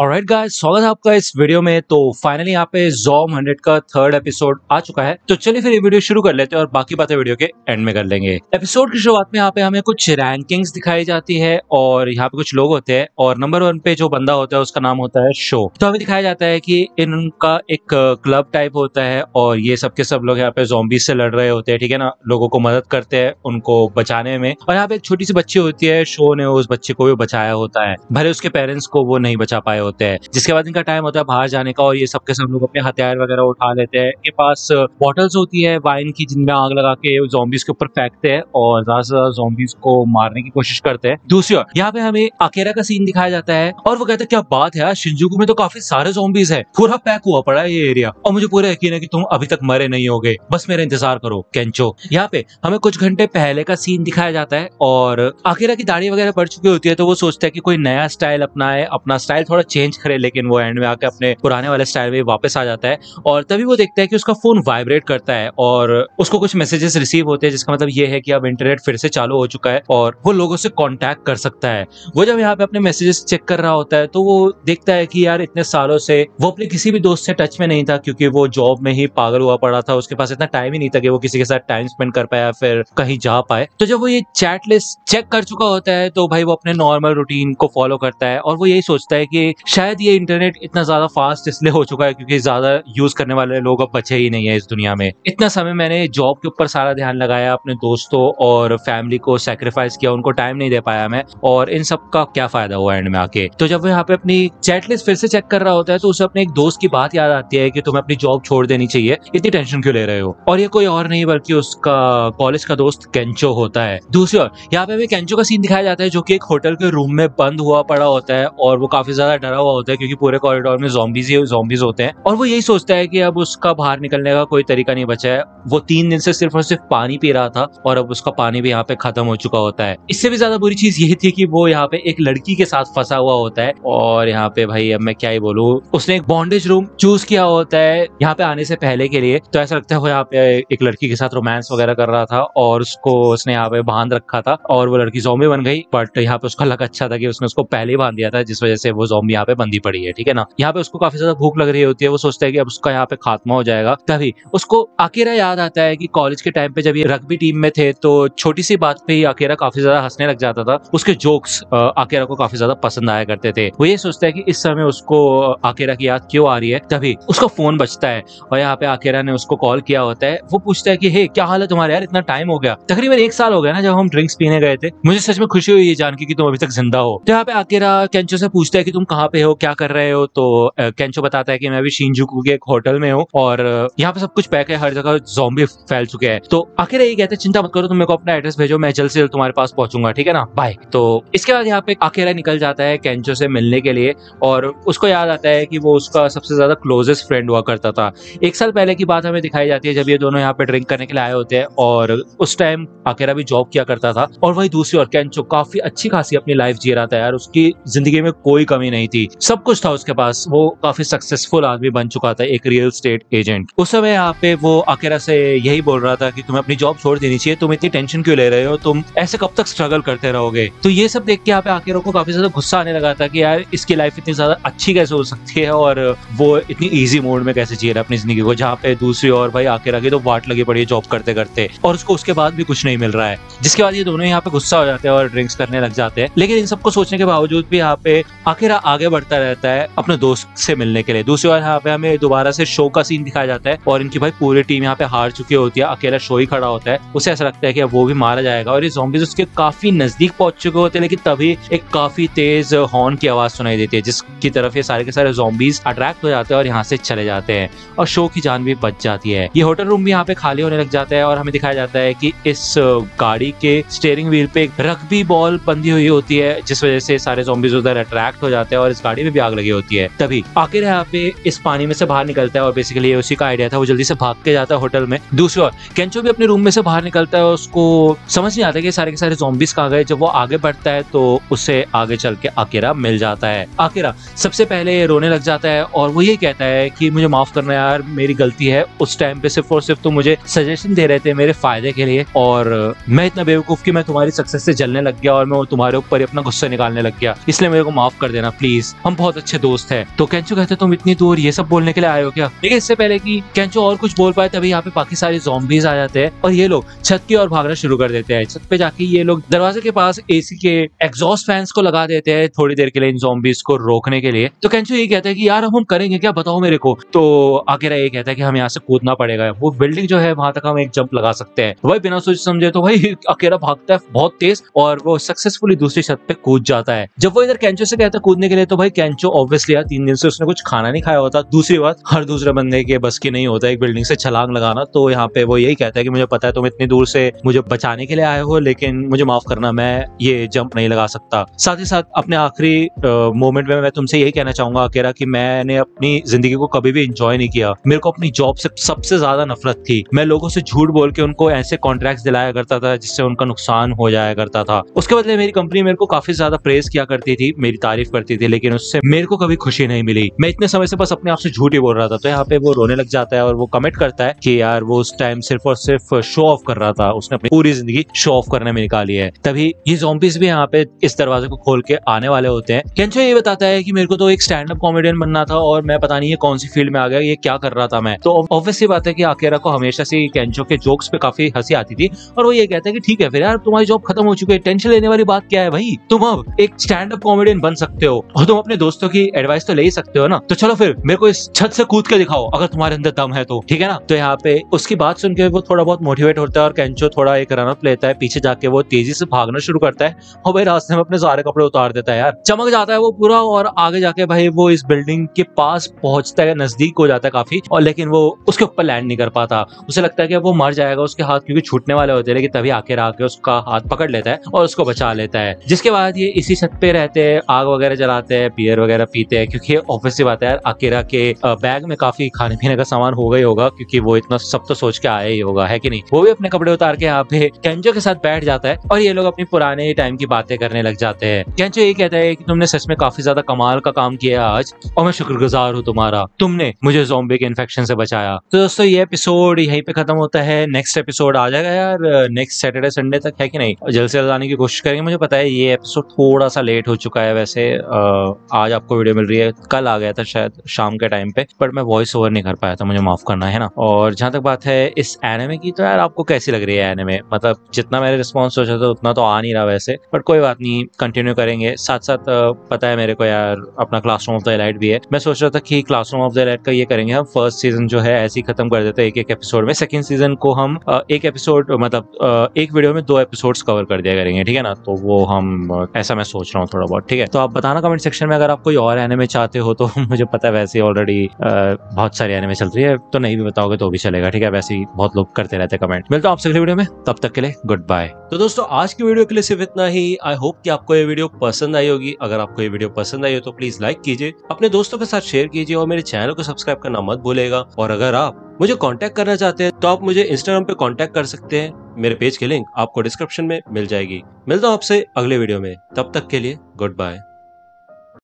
Alright guys, स्वागत है आपका इस वीडियो में। तो फाइनली यहाँ पे ज़ॉम 100 का थर्ड एपिसोड आ चुका है, तो चलिए फिर ये वीडियो शुरू कर लेते हैं और बाकी बातें वीडियो के एंड में कर लेंगे। एपिसोड की शुरुआत में यहाँ पे हमें कुछ रैंकिंग्स दिखाई जाती है और यहाँ पे कुछ लोग होते हैं और नंबर 1 पे जो बंदा होता है उसका नाम होता है शो। तो हमें दिखाया जाता है की इनका एक क्लब टाइप होता है और ये सबके सब लोग यहाँ पे ज़ॉम्बी से लड़ रहे होते हैं, ठीक है ना, लोगों को मदद करते हैं उनको बचाने में। और यहाँ पे एक छोटी सी बच्ची होती है, शो ने उस बच्चे को भी बचाया होता है, भले उसके पेरेंट्स को वो नहीं बचा पाए होते हैं। जिसके बाद इनका टाइम होता है बाहर जाने का और ये सबके सब लोग अपने हथियार वगैरह उठा लेते हैं। इनके पास बॉटल्स होती है वाइन की, जिनमें आग लगा के ज़ॉम्बीज़ के ऊपर फेंकते हैं और ज्यादा से ज्यादा ज़ॉम्बीज़ को मारने की कोशिश करते हैं। दूसरी ओर यहाँ पे हमें अकेरा का सीन दिखाया जाता है और वो कहता है क्या बात है यार, शिंजुकू में तो काफी सारे ज़ॉम्बीज़ है, पूरा पैक हुआ पड़ा है ये एरिया और मुझे पूरा यकीन है कि तुम अभी तक मरे नहीं होगे, बस मेरा इंतजार करो केंचो। यहाँ पे हमें कुछ घंटे पहले का सीन दिखाया जाता है और अकेरा की दाढ़ी वगैरह बढ़ चुकी होती है, तो वो सोचता है कि कोई नया स्टाइल अपनाए, अपना स्टाइल थोड़ा चेंज करे, लेकिन वो एंड में आके अपने पुराने वाले स्टाइल में वापस आ जाता है। और तभी वो देखता है कि उसका फोन वाइब्रेट करता है और उसको कुछ मैसेजेस रिसीव होते हैं, जिसका मतलब ये है कि अब इंटरनेट फिर से चालू हो चुका है और वो लोगों से कांटेक्ट कर सकता है। वो जब यहाँ पे अपने मैसेजेस चेक कर रहा होता है तो वो देखता है कि यार इतने सालों से वो अपने किसी भी दोस्त से टच में नहीं था, क्योंकि वो जॉब में ही पागल हुआ पड़ा था, उसके पास इतना टाइम ही नहीं था कि वो किसी के साथ टाइम स्पेंड कर पाया फिर कहीं जा पाए। तो जब वो ये चैट लिस्ट चेक कर चुका होता है तो भाई वो अपने नॉर्मल रूटीन को फॉलो करता है और वो यही सोचता है कि शायद ये इंटरनेट इतना ज्यादा फास्ट इसलिए हो चुका है क्योंकि ज्यादा यूज करने वाले लोग अब बचे ही नहीं है इस दुनिया में। इतना समय मैंने जॉब के ऊपर सारा ध्यान लगाया, अपने दोस्तों और फैमिली को सैक्रिफाइस किया, उनको टाइम नहीं दे पाया मैं, और इन सब का क्या फायदा हुआ एंड में आके। तो जब वो यहाँ पे अपनी चैट लिस्ट फिर से चेक कर रहा होता है तो उसे अपने एक दोस्त की बात याद आती है कि तुम्हें अपनी जॉब छोड़ देनी चाहिए, इतनी टेंशन क्यों ले रहे हो। और ये कोई और नहीं बल्कि उसका कॉलेज का दोस्त केंचो होता है। दूसरी ओर यहाँ पे हमें केंचो का सीन दिखाया जाता है जो की एक होटल के रूम में बंद हुआ पड़ा होता है और वो काफी ज्यादा डरा हुआ होता है क्योंकि पूरे कॉरिडोर में ज़ॉम्बीज़ होते हैं और वो यही सोचता है कि अब उसका बाहर निकलने का कोई तरीका नहीं बचा है। वो 3 दिन से सिर्फ और सिर्फ पानी पी रहा था और अब उसका पानी भी यहाँ पे खत्म हो चुका होता है। इससे भी ज्यादा बुरी चीज यही थी कि वो यहाँ पे एक लड़की के साथ फंसा हुआ होता है और यहाँ पे भाई अब मैं क्या ही बोलूँ, उसने एक बॉन्डेज रूम चूज किया होता है यहाँ पे आने से पहले के लिए, तो ऐसा लगता है वो यहाँ पे एक लड़की के साथ रोमांस वगैरह कर रहा था और उसको उसने यहाँ पे बांध रखा था और वो लड़की ज़ॉम्बी बन गई। बट यहाँ पे उसका लक अच्छा था कि उसने उसको पहले ही बांध दिया था, जिस वजह से वो ज़ॉम्बी यहाँ पे बंदी पड़ी है, ठीक है ना। यहाँ पे उसको काफी ज्यादा भूख लग रही होती है, वो सोचता है कि अब उसका यहाँ पे खात्मा हो जाएगा। तभी उसको अकेरा याद आता है कि कॉलेज के टाइम पे जब ये रग्बी टीम में थे तो छोटी सी बात पे ही अकेरा काफी ज्यादा हंसने लग जाता था, उसके जोक्स अकेरा को काफी ज्यादा पसंद आया करते थे। वो ये सोचता है कि इस समय उसको अकेरा की याद क्यों आ रही है। तभी उसका फोन बजता है और यहाँ पे अकेरा ने उसको कॉल किया होता है। वो पूछता है कि हे क्या हाल है तुम्हारे यार, इतना टाइम हो गया, तकरीबन 1 साल हो गया ना जब हम ड्रिंक्स पीने गए थे, मुझे सच में खुशी हुई ये जान के कि तुम अभी तक जिंदा हो। तो यहाँ पे अकेरा केंचो से पूछता है कि तुम कहाँ पे हो, क्या कर रहे हो। तो केंचो बताता है कि मैं अभी शिंजुकू के एक होटल में हूँ और यहाँ पे सब कुछ पैक है, हर जगह ज़ॉम्बी फैल चुके हैं। तो अकेरा ये कहते हैं चिंता मत करो, तुम मेरे को अपना एड्रेस भेजो, मैं जल्द से जल्द तुम्हारे पास पहुंचूंगा, ठीक है ना, बाय। तो इसके बाद यहाँ पे अकेरा निकल जाता है केंचो से मिलने के लिए और उसको याद आता है कि वो उसका सबसे ज्यादा क्लोजेस्ट फ्रेंड हुआ करता था। 1 साल पहले की बात हमें दिखाई जाती है जब ये दोनों यहाँ पे ड्रिंक करने के लिए आए होते हैं और उस टाइम अकेरा भी जॉब किया करता था और वही दूसरी ओर केंचो काफी अच्छी खासी अपनी लाइफ जी रहा था यार, उसकी जिंदगी में कोई कमी नहीं थी, सब कुछ था उसके पास, वो काफी सक्सेसफुल आदमी बन चुका था, एक रियल स्टेट एजेंट। उस समय यहाँ पे वो अकेरा से यही बोल रहा था कि तुम्हें अपनी जॉब छोड़ देनी चाहिए, तुम इतनी टेंशन क्यों ले रहे हो, तुम ऐसे कब तक स्ट्रगल करते रहोगे। तो ये सब देख के यहाँ पे अकेरा को काफी ज्यादा गुस्सा आने लगा था कि यार इसकी लाइफ इतनी ज्यादा अच्छी कैसे हो सकती है और वो इतनी ईजी मोड में कैसे जी रहा है अपनी जिंदगी को, जहाँ पे दूसरी और भाई अकेरा की तो वाट लगी पड़ी है जॉब करते करते और उसको उसके बाद भी कुछ नहीं मिल रहा है। जिसके बाद ये दोनों यहाँ पे गुस्सा हो जाते हैं और ड्रिंक्स करने लग जाते हैं। लेकिन इन सबको सोचने के बावजूद भी यहाँ पे अकेरा आगे बढ़ता रहता है अपने दोस्त से मिलने के लिए। दूसरी बार यहाँ पे हमें दोबारा से शो का सीन दिखाया जाता है और इनकी भाई पूरी टीम यहाँ पे हार चुकी होती है, अकेला शो ही खड़ा होता है, उसे ऐसा लगता है कि अब वो भी मारा जाएगा और ये ज़ॉम्बीज़ उसके काफी नजदीक पहुंच चुके होते हैं। लेकिन तभी एक काफी तेज हॉर्न की आवाज सुनाई देती है जिसकी तरफ ये सारे के सारे ज़ॉम्बीज़ अट्रैक्ट हो जाते हैं और यहाँ से चले जाते हैं और शो की जान भी बच जाती है। ये होटल रूम भी यहाँ पे खाली होने लग जाता है और हमें दिखाया जाता है कि इस गाड़ी के स्टीयरिंग व्हील पे एक रग्बी बॉल बंधी हुई होती है, जिस वजह से सारे ज़ॉम्बीज़ उधर अट्रैक्ट हो जाते हैं और इस गाड़ी में भी आग लगी होती है। तभी अकेरा यहाँ पे इस पानी में से बाहर निकलता है और बेसिकली ये उसी का आइडिया था, वो जल्दी से भाग के जाता है होटल में। दूसरी ओर केंचो भी अपने रूम में से बाहर निकलता है और उसको समझ नहीं आता कि सारे के सारे ज़ॉम्बीज कहाँ गए। जब वो आगे बढ़ता है तो उसे आगे चल के अकेरा मिल जाता है। अकेरा सबसे पहले रोने लग जाता है और वो ये कहता है कि मुझे माफ करना यार, मेरी गलती है, उस टाइम पे सिर्फ और सिर्फ तुम मुझे सजेशन दे रहे थे मेरे फायदे के लिए और मैं इतना बेवकूफ कि मैं तुम्हारी सक्सेस से जलने लग गया और मैं तुम्हारे ऊपर अपना गुस्सा निकालने लग गया, इसलिए मेरे को माफ कर देना प्लीज। प्लीज, हम बहुत अच्छे दोस्त हैं। तो केंचो कहते तुम इतनी दूर ये सब बोलने के लिए आए हो क्या? लेकिन इससे पहले कि केंचो और कुछ बोल पाए तभी यहाँ पे बाकी सारे ज़ॉम्बीज़ आ जाते हैं और ये लोग छत की ओर भागना शुरू कर देते हैं। छत पे जाके ये लोग दरवाजे के पास एसी के एग्जॉस्ट फैंस को लगा देते हैं थोड़ी देर के लिए इन ज़ॉम्बीज़ को रोकने के लिए। तो केंचो ये कहता है कि यार अब हम करेंगे क्या, बताओ मेरे को। तो आकिरा ये कहता है कि हम यहाँ से कूदना पड़ेगा, वो बिल्डिंग जो है वहां तक हम एक जंप लगा सकते हैं। भाई बिना सोच समझे तो भाई आकिरा भागता है बहुत तेज और वो सक्सेसफुली दूसरी छत पे कूद जाता है। जब वो इधर केंचो से कहता है कूदने के लिए तो भाई केंचो ऑब्वियसली यार 3 दिन से उसने कुछ खाना नहीं खाया होता। दूसरी बात हर दूसरे बंदे के बस की नहीं होता एक बिल्डिंग से छलांग लगाना। तो यहाँ पे वो यही कहता है कि मुझे पता है तुम इतनी दूर से मुझे बचाने के लिए आए हो, लेकिन मुझे माफ करना मैं ये जंप नहीं लगा सकता। साथ ही साथ अपने आखिरी मोमेंट में मैं तुमसे यही कहना चाहूंगा आकिरा कि मैंने अपनी जिंदगी को कभी भी इंजॉय नहीं किया। मेरे को अपनी जॉब से सबसे ज्यादा नफरत थी। मैं लोगों से झूठ बोल के उनको ऐसे कॉन्ट्रैक्ट दिलाया करता था जिससे उनका नुकसान हो जाया करता था। उसके बदले मेरी कंपनी मेरे को काफी ज्यादा प्रेज किया करती थी, मेरी तारीफ करती थी, लेकिन उससे मेरे को कभी खुशी नहीं मिली। मैं इतने समय से बस अपने आप से झूठ ही बोल रहा था। तो यहाँ पे वो रोने लग जाता है और वो कमेंट करता है कि यार वो उस टाइम सिर्फ और सिर्फ शो ऑफ कर रहा था, उसने अपनी पूरी जिंदगी शो ऑफ करने में निकाली है। तभी ये ज़ॉम्बीज़ भी यहाँ पे इस दरवाजे को खोल के आने वाले होते हैं। केंचो ये बताता है कि मेरे को तो एक स्टैंड अप कॉमेडियन बनना था और मैं पता नहीं ये कौन सी फील्ड में आ गया, ये क्या कर रहा था मैं। तो ऑब्वियसली बात है कि आकिरा को हमेशा से केंचो के जोक्स पे काफी हंसी आती थी और वो ये कहता है कि ठीक है फिर यार तुम्हारी जॉब खत्म हो चुकी है, टेंशन लेने वाली बात क्या है भाई, तुम अब एक स्टैंड अप कॉमेडियन बन सकते हो और तुम अपने दोस्तों की एडवाइस तो ले ही सकते हो ना। तो चलो फिर मेरे को इस छत से कूद के दिखाओ अगर तुम्हारे अंदर दम है तो, ठीक है ना। तो यहाँ पे उसकी बात सुन के वो थोड़ा बहुत मोटिवेट होता है और केंचो थोड़ा एक रनअप लेता है। पीछे जाके वो तेजी से भागना शुरू करता है और भाई रास्ते में अपने सारे कपड़े उतार देता है यार, चमक जाता है वो पूरा। और आगे जाके भाई वो इस बिल्डिंग के पास पहुंचता है, नजदीक हो जाता है काफी, और लेकिन वो उसके ऊपर लैंड नहीं कर पाता। उसे लगता है कि वो मर जाएगा, उसके हाथ क्योंकि छूटने वाले होते हैं, लेकिन तभी आकिरा आके उसका हाथ पकड़ लेता है और उसको बचा लेता है। जिसके बाद ये इसी छत पे रहते हैं, आग वगैरह जलाते हैं, बियर वगैरह पीते हैं क्योंकि ऑब्वियसली बात है यार आकिरा के बैग में काफी खाने पीने का सामान होगा ही होगा क्योंकि वो इतना सब तो सोच के आया ही होगा, है कि नहीं। वो भी अपने कपड़े उतार के यहाँ पे केंचो के साथ बैठ जाता है और ये लोग अपनी पुराने टाइम की बातें करने लग जाते हैं। केंचो ये कहता है कि तुमने सच में काफी ज्यादा कमाल का काम किया आज और मैं शुक्रगुजार हूँ तुम्हारा, तुमने मुझे ज़ॉम्बी के इन्फेक्शन से बचाया। तो दोस्तों ये एपिसोड यहीं पे खत्म होता है। नेक्स्ट एपिसोड आ जाएगा यार नेक्स्ट सैटरडे संडे तक, है कि नहीं। जल्द से जल्द आने की कोशिश करेंगे। मुझे पता है ये एपिसोड थोड़ा सा लेट हो चुका है, वैसे आज आपको वीडियो मिल रही है, कल आ गया था शायद शाम के टाइम पे, बट मैं वॉइस ओवर नहीं कर पाया था, मुझे माफ करना है ना। और जहाँ तक बात है इस एनिमे की, तो यार आपको कैसी लग रही है एनिमे, मतलब जितना मैंने रिस्पॉन्स सोचा था उतना तो आ नहीं रहा वैसे, बट कोई बात नहीं, कंटिन्यू करेंगे। साथ साथ पता है मेरे को यार अपना क्लासरूम ऑफ द लाइट भी है। मैं सोच रहा था कि क्लासरूम ऑफ द लाइट का ये करेंगे हम, फर्स्ट सीजन जो है ऐसे ही खत्म कर देते हैं एक एक एपिसोड में। सेकंड सीजन को हम एक एपिसोड मतलब एक वीडियो में 2 एपिसोड्स कवर कर दिया करेंगे, ठीक है ना। तो वो हम ऐसा मैं सोच रहा हूँ थोड़ा बहुत, ठीक है। तो आप बताना कमेंट सेक्शन में अगर आप कोई और एनिमे चाहते हो तो। मुझे पता है वैसे ऑलरेडी बहुत सारी एनिमे चल रही है, तो नहीं भी बताओगे तो भी चलेगा, ठीक है। वैसे ही बहुत लोग करते रहते हैं कमेंट। मिलता हूं आपसे अगले वीडियो में, तब तक के लिए गुड बाय। तो दोस्तों आज की वीडियो के लिए सिर्फ इतना ही। आई होप कि आपको ये वीडियो पसंद आई होगी। अगर आपको ये वीडियो पसंद आई हो तो प्लीज लाइक कीजिए, अपने दोस्तों के साथ शेयर कीजिए और मेरे चैनल को सब्सक्राइब करना मत भूलेगा। और अगर आप मुझे कांटेक्ट करना चाहते हैं तो आप मुझे इंस्टाग्राम पे कांटेक्ट कर सकते हैं, मेरे पेज की लिंक आपको डिस्क्रिप्शन में मिल जाएगी। मिलता हूं आपसे अगले वीडियो में, तब तक के लिए गुड बाय।